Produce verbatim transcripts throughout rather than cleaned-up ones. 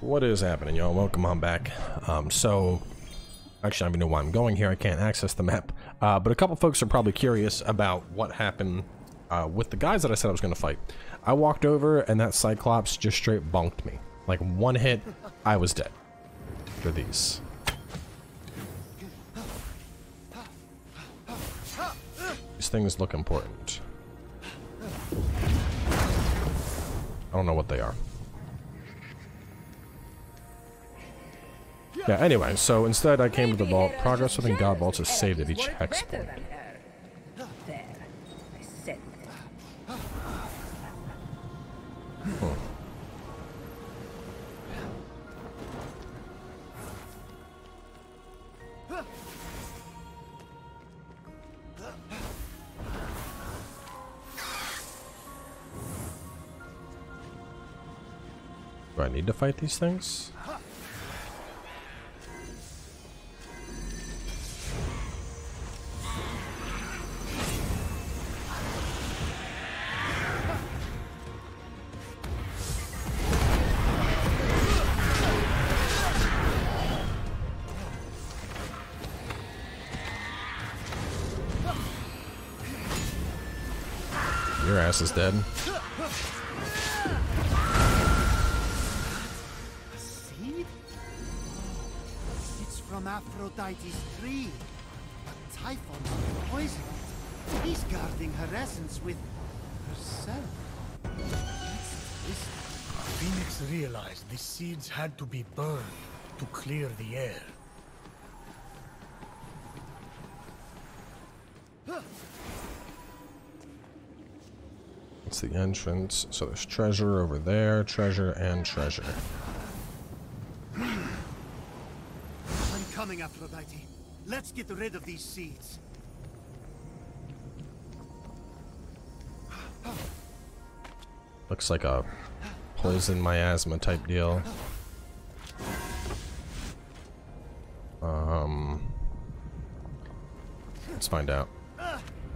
What is happening, y'all? Welcome on back. Um, so, actually, I don't even know why I'm going here. I can't access the map. Uh, but a couple folks are probably curious about what happened uh, with the guys that I said I was going to fight. I walked over, and that Cyclops just straight bonked me. Like, one hit, I was dead. After these. These things look important. I don't know what they are. Yeah, anyway, so instead I came to the vault. Progress within God vaults is saved at each hex point. Hmm. Do I need to fight these things? Your ass is dead. It's from Aphrodite's tree. A typhon poison. He's guarding her essence with herself. Phoenix realized the seeds had to be burned to clear the air. It's the entrance, so there's treasure over there, treasure and treasure. I'm coming, Aphrodite. Let's get rid of these seeds. Looks like a poison miasma type deal. Um, let's find out.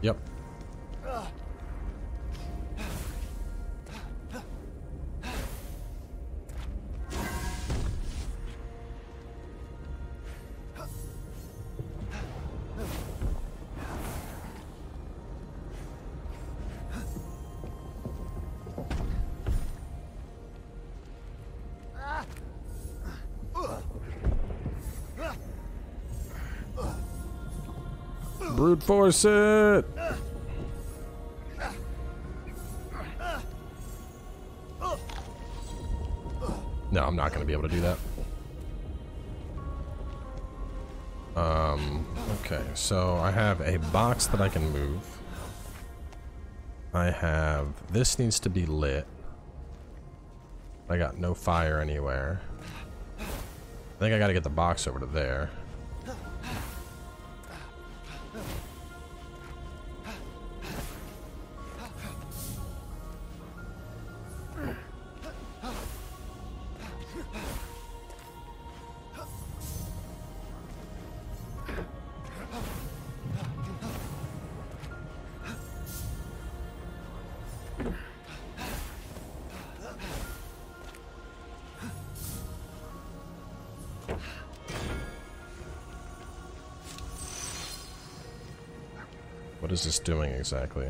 Yep. Brute force it! No, I'm not going to be able to do that. Um, okay, so I have a box that I can move. I have... this needs to be lit. I got no fire anywhere. I think I got to get the box over to there. What is this doing exactly?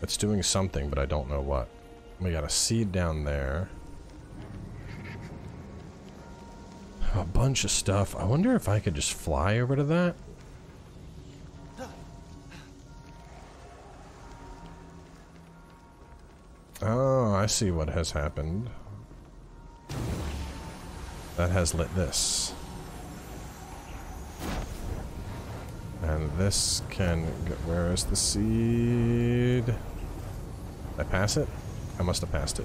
It's doing something, but I don't know what. We got a seed down there. A bunch of stuff. I wonder if I could just fly over to that? Oh, I see what has happened. That has lit this. And this can go, where is the seed? Did I pass it? I must have passed it.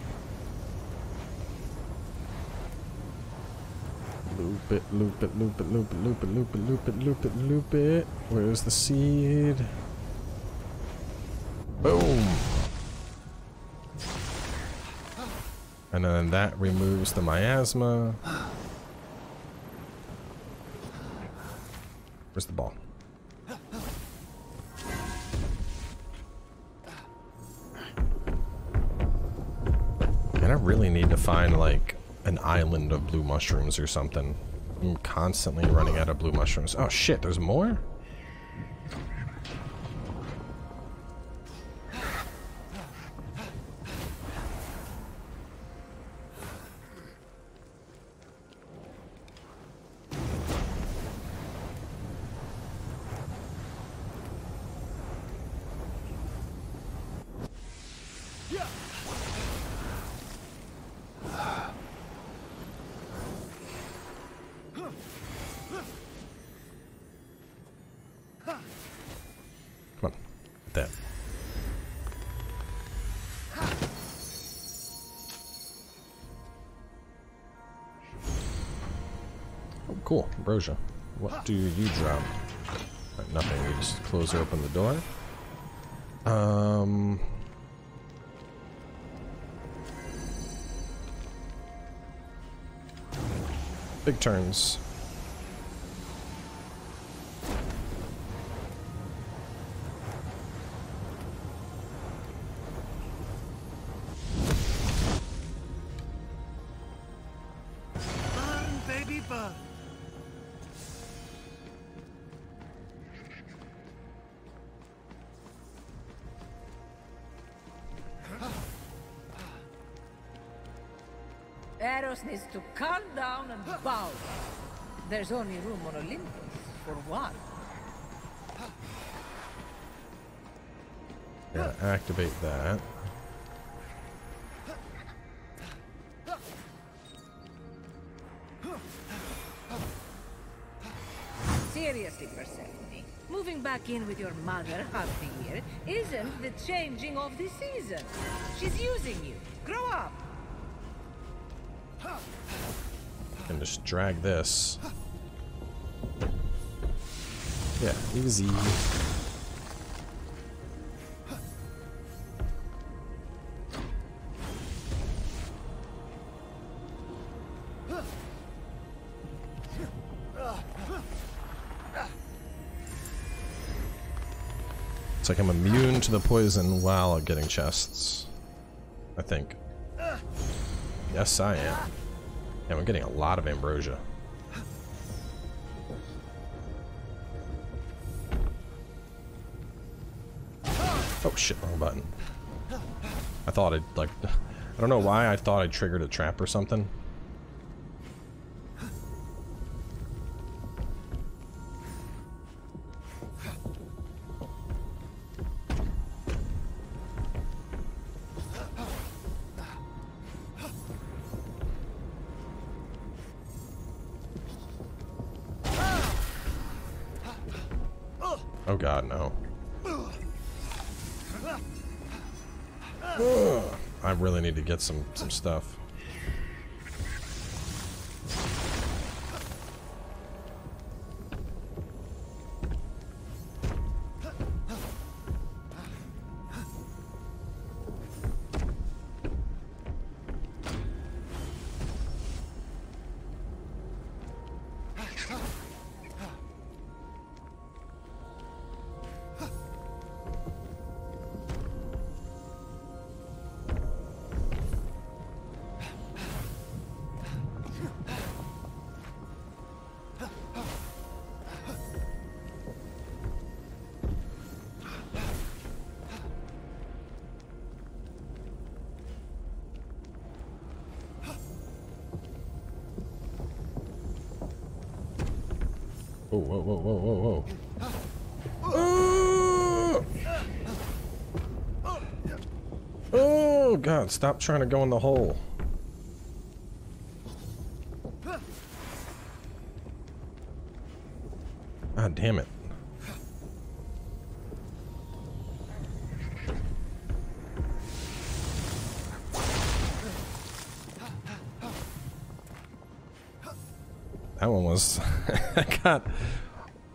Loop it, loop it, loop it, loop it, loop it, loop it, loop it, loop it, loop it. Where's the seed? Boom! And then that removes the miasma. Where's the ball? I really need to find like an island of blue mushrooms or something. I'm constantly running out of blue mushrooms. Oh shit, there's more? Cool, ambrosia. What do you drop? Right, nothing. We just close or open the door. Um. Big turns. Needs to calm down and bow. There's only room on Olympus for one. Yeah, activate that. Seriously, Persephone, moving back in with your mother half the year isn't the changing of the season. She's using you. Grow up. And just drag this. Yeah, easy. It's like I'm immune to the poison while getting chests, I think. Yes, I am. Yeah, we're getting a lot of ambrosia. Oh shit, wrong button. I thought I'd like... I don't know why I thought I triggered a trap or something. Oh god, no. Ugh. I really need to get some, some stuff. Whoa, whoa, whoa, whoa, whoa, whoa. Oh! Oh, God, stop trying to go in the hole. God damn it. That one was got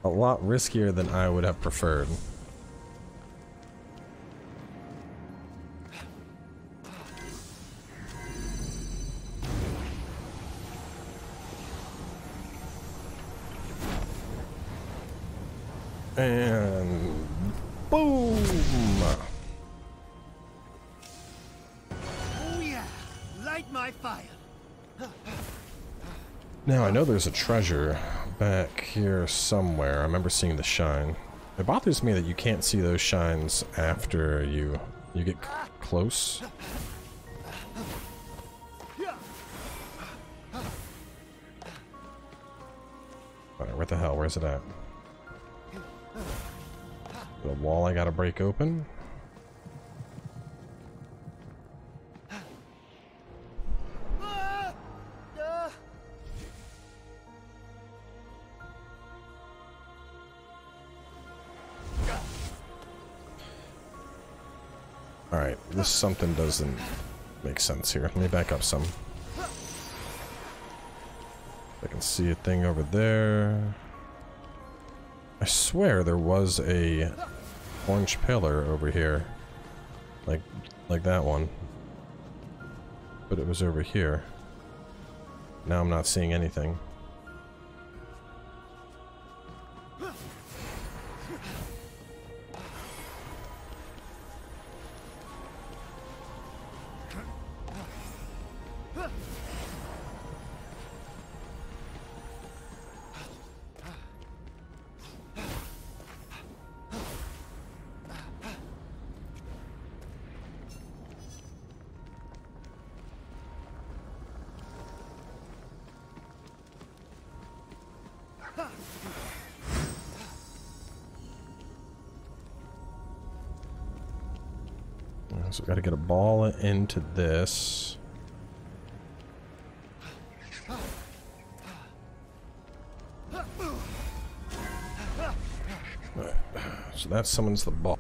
a lot riskier than I would have preferred. And boom! Oh yeah, Now, I know there's a treasure back here somewhere. I remember seeing the shine. It bothers me that you can't see those shines after you you get c close. All right, what the hell? Where's it at? The wall I gotta break open. Alright, this something doesn't make sense here. Let me back up some. I can see a thing over there. I swear there was a orange pillar over here. Like, like that one. But it was over here. Now I'm not seeing anything. So we gotta get a ball into this. Right. So that summons the ball.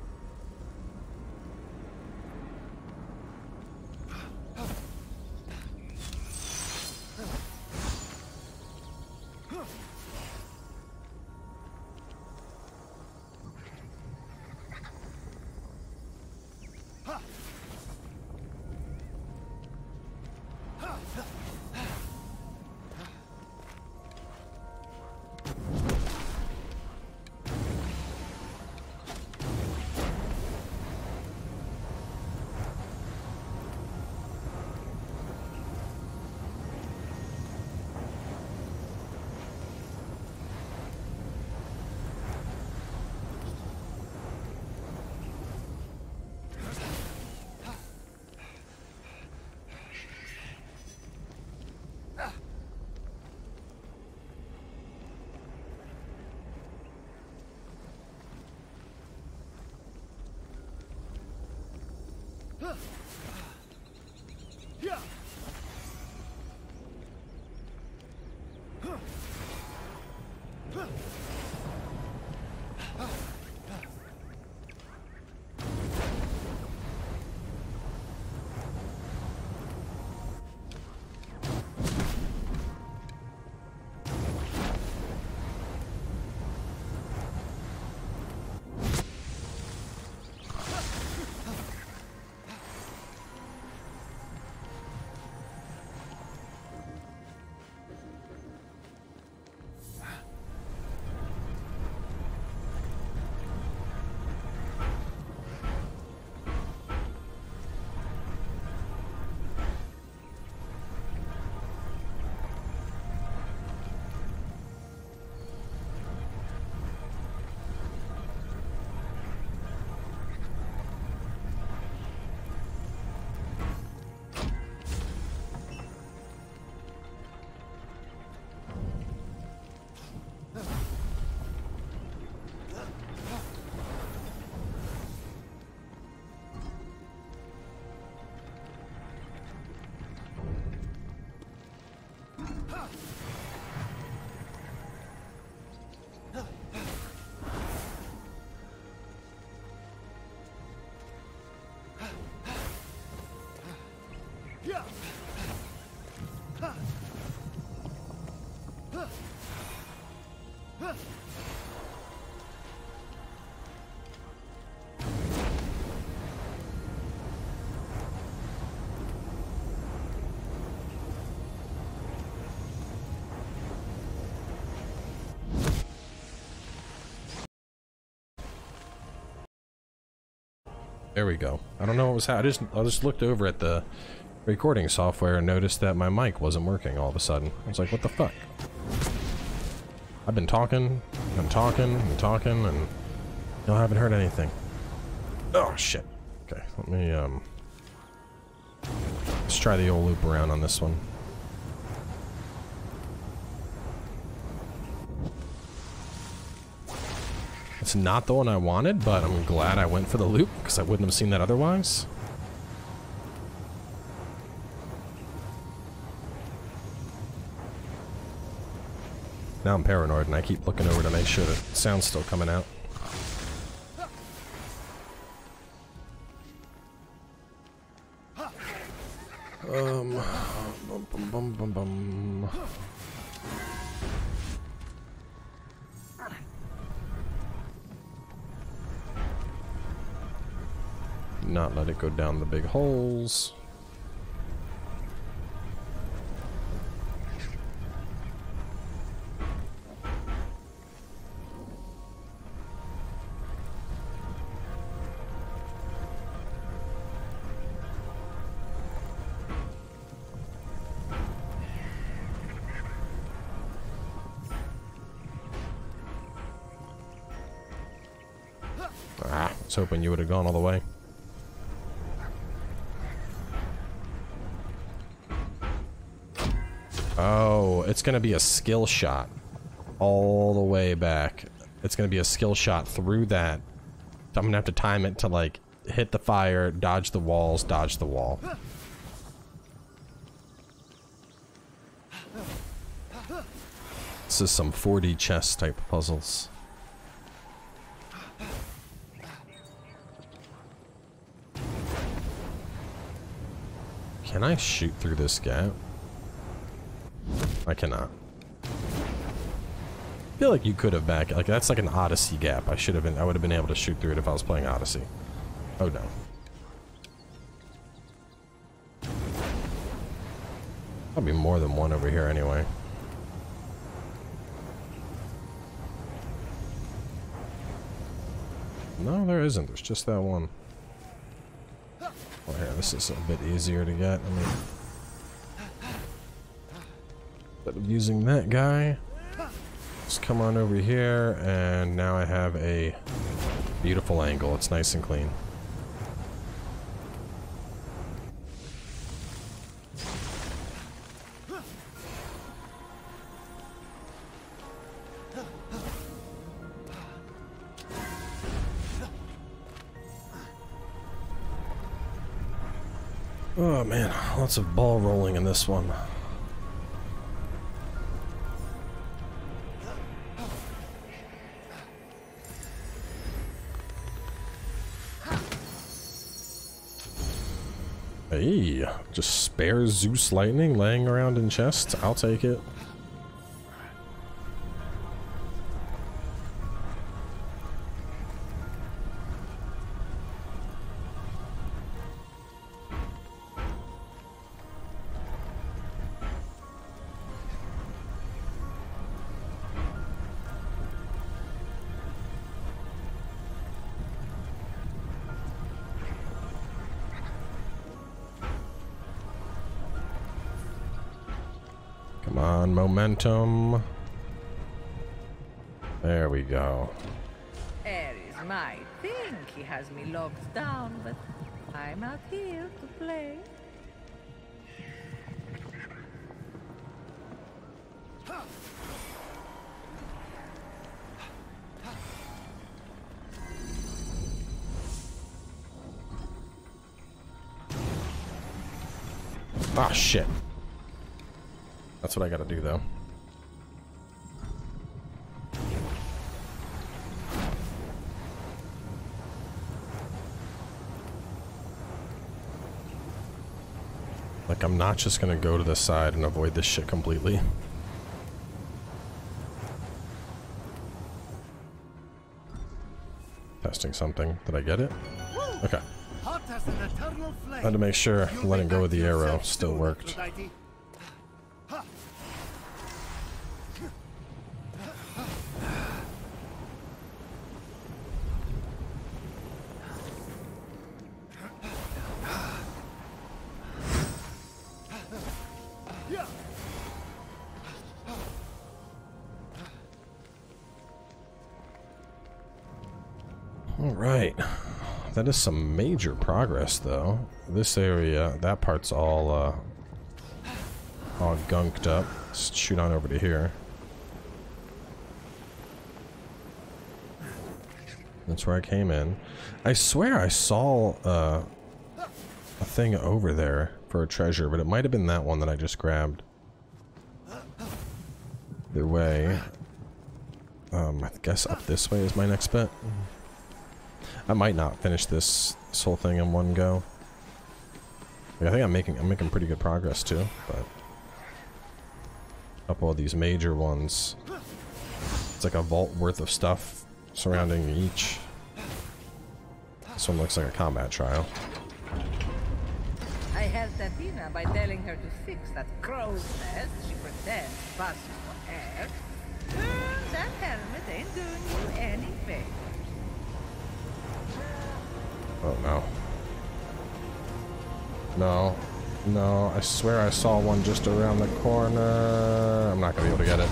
There we go. I don't know what was happening. I just I just looked over at the recording software and noticed that my mic wasn't working all of a sudden. I was like, what the fuck? I've been talking and talking and talking and no, I haven't heard anything. Oh shit. Okay, let me um let's try the old loop around on this one. It's not the one I wanted, but I'm glad I went for the loop because I wouldn't have seen that otherwise. Now I'm paranoid and I keep looking over to make sure that sound's still coming out. Um, bum, bum, bum, bum, bum. Not let it go down the big holes. Ah, I was hoping you would have gone all the way. Oh, it's going to be a skill shot all the way back. It's going to be a skill shot through that. I'm going to have to time it to, like, hit the fire, dodge the walls, dodge the wall. This is some four D chess type puzzles. Can I shoot through this gap? I cannot. I feel like you could have back, like that's like an Odyssey gap. I should have been, I would have been able to shoot through it if I was playing Odyssey. Oh no. I'll be more than one over here anyway. No, there isn't. There's just that one. Oh here, this is a bit easier to get. I mean, using that guy, just come on over here, and now I have a beautiful angle. It's nice and clean. Oh man, lots of ball rolling in this one. Hey, just spare Zeus lightning laying around in chests. I'll take it. Come on, momentum. There we go. Ares might think he has me locked down, but I'm out here to play. Ah, shit. That's what I gotta do, though. Like, I'm not just gonna go to the side and avoid this shit completely. Testing something. Did I get it? Okay. I had to make sure letting go of the arrow still worked. Alright. That is some major progress, though. This area, that part's all, uh, all gunked up. Let's shoot on over to here. That's where I came in. I swear I saw uh, a thing over there for a treasure, but it might have been that one that I just grabbed. Either way, um, I guess up this way is my next bet. I might not finish this, this whole thing in one go. Like, I think I'm making I'm making pretty good progress too, but a couple of these major ones. It's like a vault worth of stuff surrounding each. This one looks like a combat trial. I helped Athena by telling her to fix that crow's nest she pretends passes for air. Turns that helmet ain't doing you any favors. Oh no. No. No, I swear I saw one just around the corner. I'm not gonna be able to get it.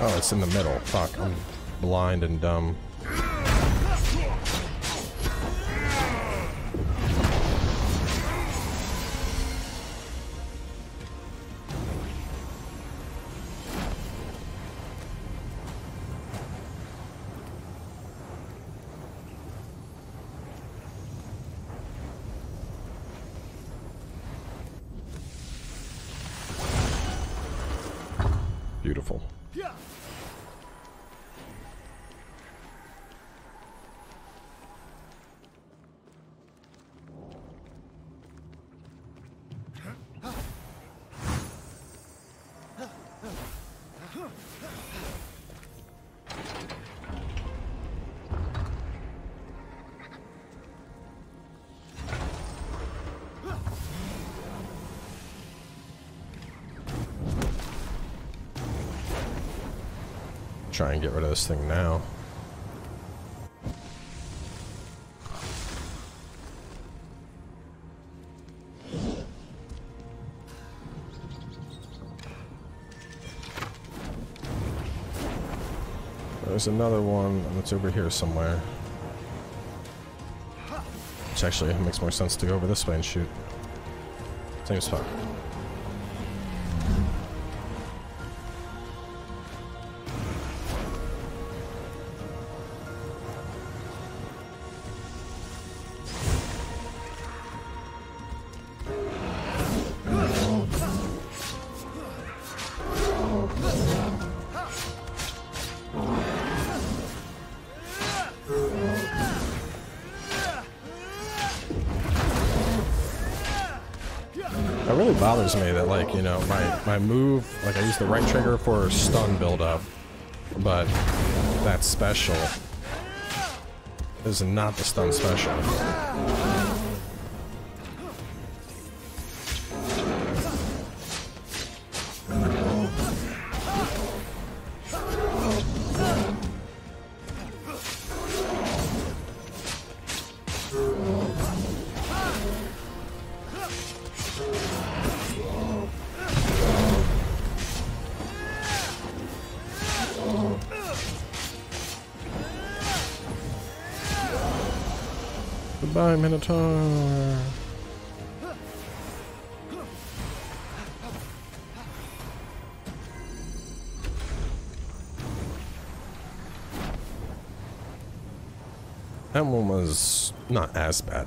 Oh, it's in the middle. Fuck, I'm blind and dumb. Beautiful. Try and get rid of this thing now. There's another one that's over here somewhere. Which actually makes more sense to go over this way and shoot. Same as fuck. It really bothers me that, like, you know, my, my move, like, I use the right trigger for stun buildup, but that special is not the stun special. Goodbye, Minotaur. That one was not as bad.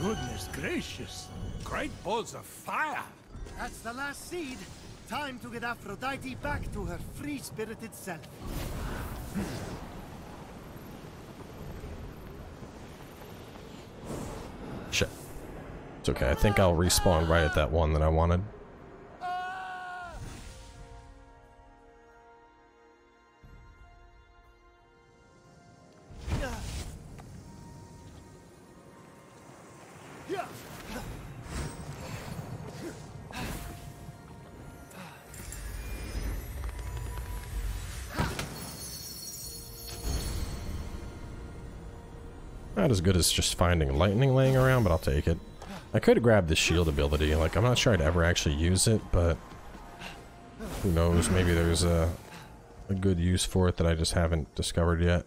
Goodness gracious. Great balls of fire. That's the last seed. Time to get Aphrodite back to her free-spirited self. Shit. It's okay, I think I'll respawn right at that one that I wanted. Not as good as just finding lightning laying around, but I'll take it. I could grab the shield ability. Like, I'm not sure I'd ever actually use it, but who knows? Maybe there's a, a good use for it that I just haven't discovered yet.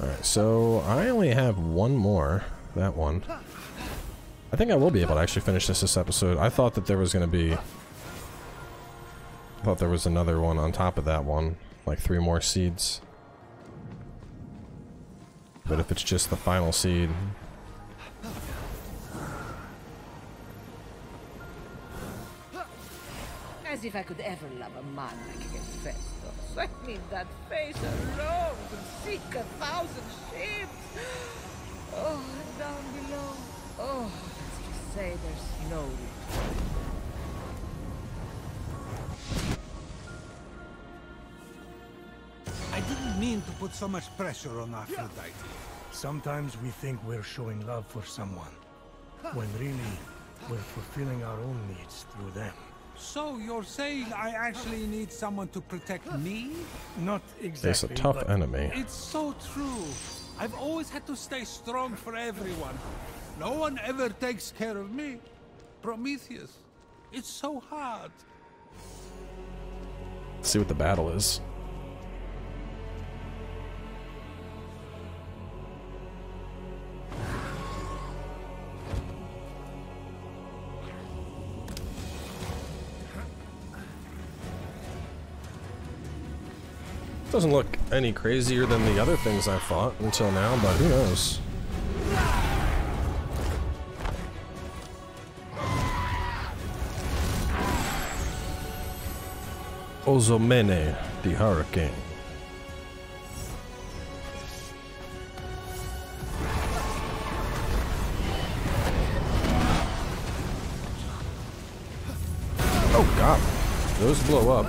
Alright, so I only have one more. That one. I think I will be able to actually finish this this episode. I thought that there was going to be... I thought there was another one on top of that one. Like three more seeds. But if it's just the final seed... As if I could ever love a man like Hephaestus. I mean, that face alone could seek a thousand ships. Oh, and down below. Oh, let's just say there's no return. I didn't mean to put so much pressure on Aphrodite. Sometimes we think we're showing love for someone, when really, we're fulfilling our own needs through them. So you're saying I actually need someone to protect me? Not exactly. It's a tough enemy. It's so true. I've always had to stay strong for everyone. No one ever takes care of me. Prometheus. It's so hard. Let's see what the battle is. Doesn't look any crazier than the other things I fought until now, but who knows? Ozomene, the hurricane. Oh god, those blow up.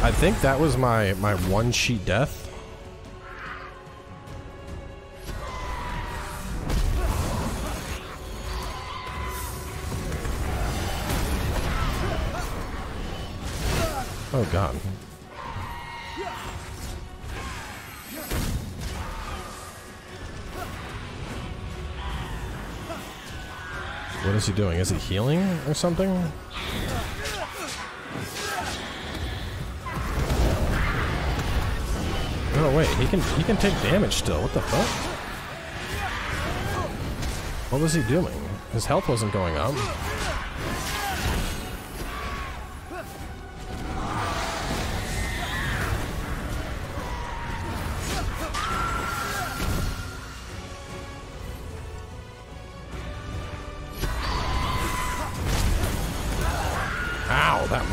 I think that was my, my one sheet death. Oh god. What is he doing? Is he healing or something? Oh wait, he can he can take damage still. What the fuck? What was he doing? His health wasn't going up.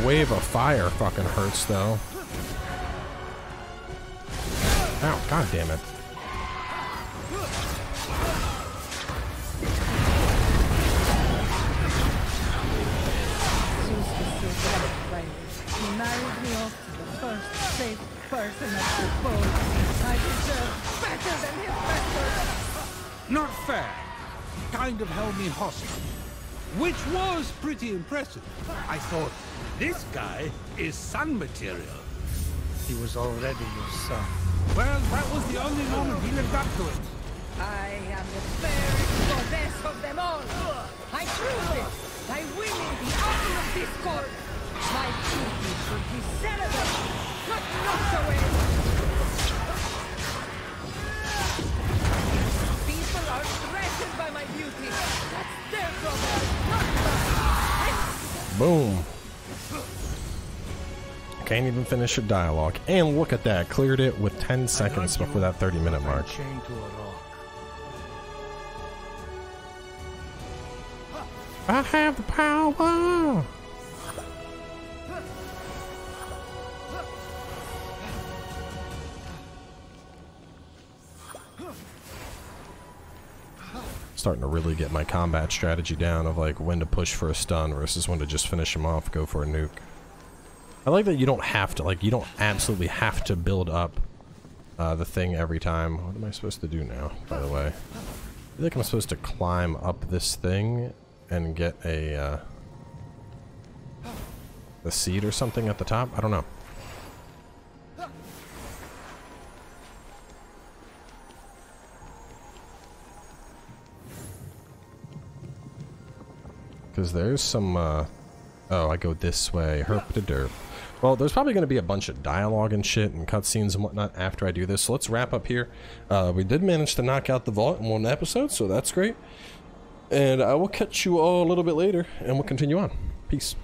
Wave of fire fucking hurts though. Ow, god damn it. He married me off to the first safe person I proposed. I deserve better than his best. Not fair. He kind of held me hostage. Which was pretty impressive. I thought, this guy is sun material. He was already your son. Well, that was the only moment he lived up to it. I am the fairest goddess of them all. I choose it. I win in the hour of discord. My duty should be celebrated, not knocked away. People are threatened by my beauty. That's their problem, not mine. Boom. Can't even finish your dialogue. And look at that. Cleared it with ten seconds before that thirty minute mark. I have the power! Starting to really get my combat strategy down of like when to push for a stun versus when to just finish him off, go for a nuke. I like that you don't have to, like, you don't absolutely have to build up uh, the thing every time. What am I supposed to do now, by the way? I think I'm supposed to climb up this thing and get a, uh, a seed or something at the top? I don't know. Because there's some, uh... oh, I go this way, herp to derp. Well, there's probably going to be a bunch of dialogue and shit and cutscenes and whatnot after I do this, so let's wrap up here. Uh, we did manage to knock out the vault in one episode, so that's great. And I will catch you all a little bit later, and we'll continue on. Peace.